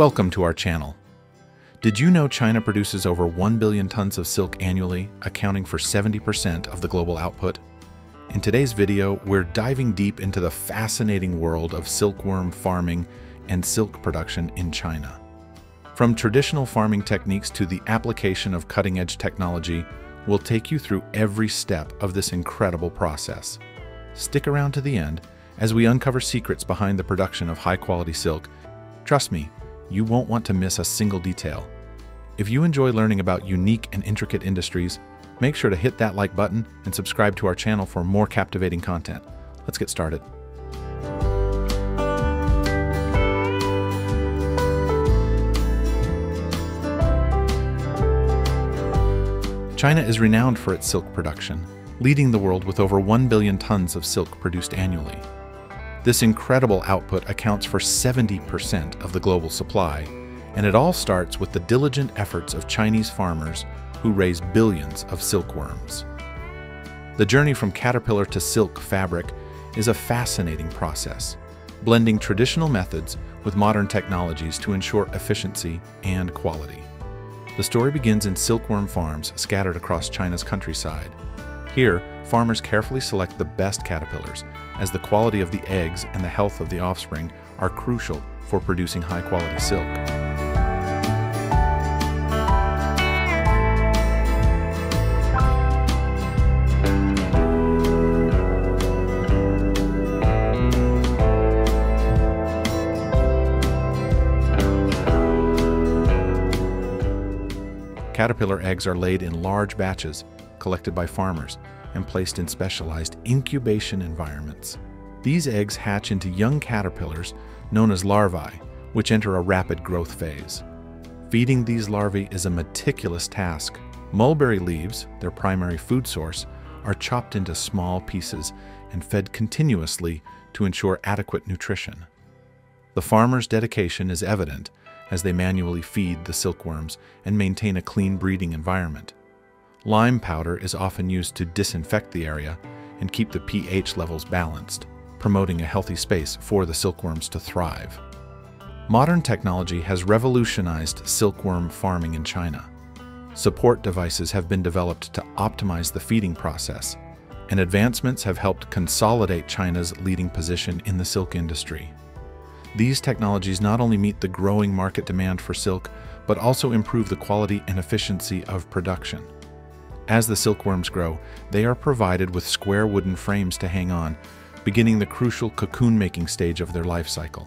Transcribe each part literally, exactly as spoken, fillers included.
Welcome to our channel. Did you know China produces over one billion tons of silk annually, accounting for seventy percent of the global output? In today's video, we're diving deep into the fascinating world of silkworm farming and silk production in China. From traditional farming techniques to the application of cutting-edge technology, we'll take you through every step of this incredible process. Stick around to the end as we uncover secrets behind the production of high-quality silk. Trust me, you won't want to miss a single detail. If you enjoy learning about unique and intricate industries, make sure to hit that like button and subscribe to our channel for more captivating content. Let's get started. China is renowned for its silk production, leading the world with over one billion tons of silk produced annually. This incredible output accounts for seventy percent of the global supply, and it all starts with the diligent efforts of Chinese farmers who raise billions of silkworms. The journey from caterpillar to silk fabric is a fascinating process, blending traditional methods with modern technologies to ensure efficiency and quality. The story begins in silkworm farms scattered across China's countryside. Here, farmers carefully select the best caterpillars, as the quality of the eggs and the health of the offspring are crucial for producing high-quality silk. Caterpillar eggs are laid in large batches, collected by farmers and placed in specialized incubation environments. These eggs hatch into young caterpillars known as larvae, which enter a rapid growth phase. Feeding these larvae is a meticulous task. Mulberry leaves, their primary food source, are chopped into small pieces and fed continuously to ensure adequate nutrition. The farmers' dedication is evident as they manually feed the silkworms and maintain a clean breeding environment. Lime powder is often used to disinfect the area and keep the pH levels balanced, promoting a healthy space for the silkworms to thrive. Modern technology has revolutionized silkworm farming in China. Support devices have been developed to optimize the feeding process, and advancements have helped consolidate China's leading position in the silk industry. These technologies not only meet the growing market demand for silk, but also improve the quality and efficiency of production. As the silkworms grow, they are provided with square wooden frames to hang on, beginning the crucial cocoon-making stage of their life cycle.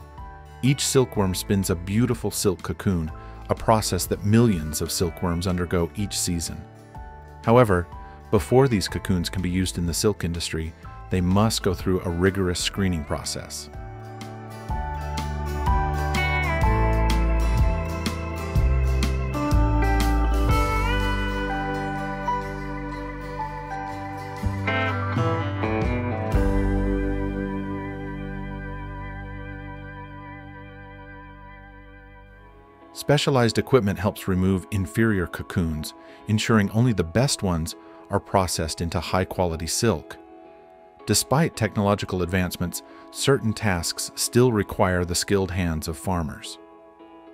Each silkworm spins a beautiful silk cocoon, a process that millions of silkworms undergo each season. However, before these cocoons can be used in the silk industry, they must go through a rigorous screening process. Specialized equipment helps remove inferior cocoons, ensuring only the best ones are processed into high-quality silk. Despite technological advancements, certain tasks still require the skilled hands of farmers.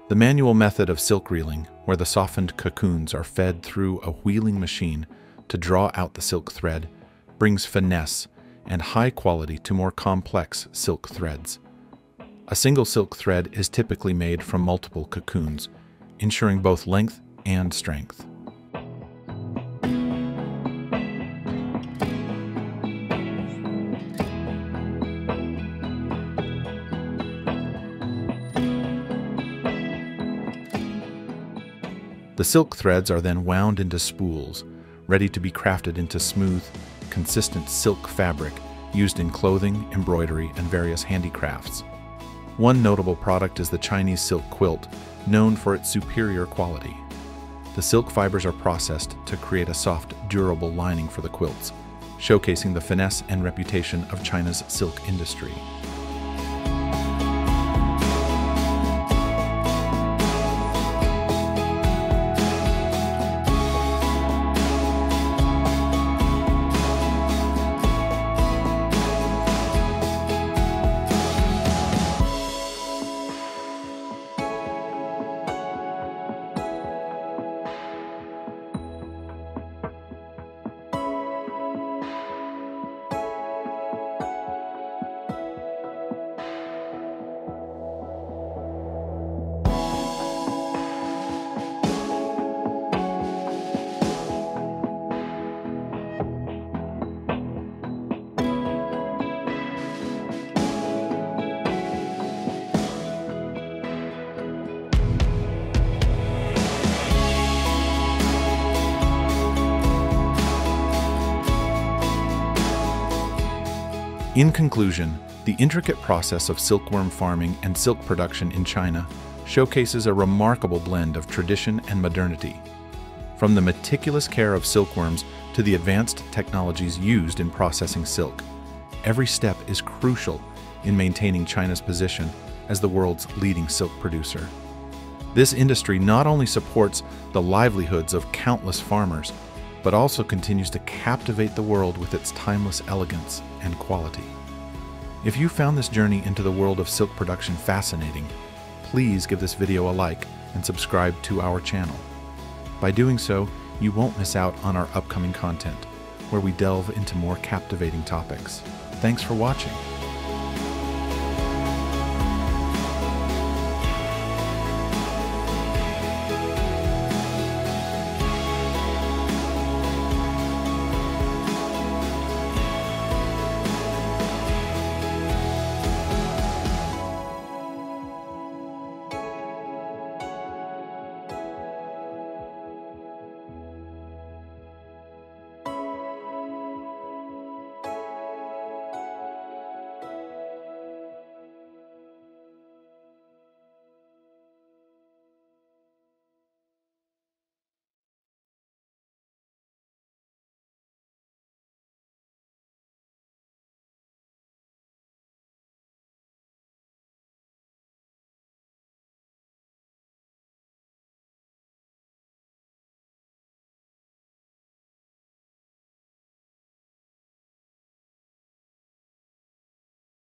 The manual method of silk reeling, where the softened cocoons are fed through a wheeling machine to draw out the silk thread, brings finesse and high quality to more complex silk threads. A single silk thread is typically made from multiple cocoons, ensuring both length and strength. The silk threads are then wound into spools, ready to be crafted into smooth, consistent silk fabric used in clothing, embroidery, and various handicrafts. One notable product is the Chinese silk quilt, known for its superior quality. The silk fibers are processed to create a soft, durable lining for the quilts, showcasing the finesse and reputation of China's silk industry. In conclusion, the intricate process of silkworm farming and silk production in China showcases a remarkable blend of tradition and modernity. From the meticulous care of silkworms to the advanced technologies used in processing silk, every step is crucial in maintaining China's position as the world's leading silk producer. This industry not only supports the livelihoods of countless farmers, but also continues to captivate the world with its timeless elegance and quality. If you found this journey into the world of silk production fascinating, please give this video a like and subscribe to our channel. By doing so, you won't miss out on our upcoming content, where we delve into more captivating topics. Thanks for watching.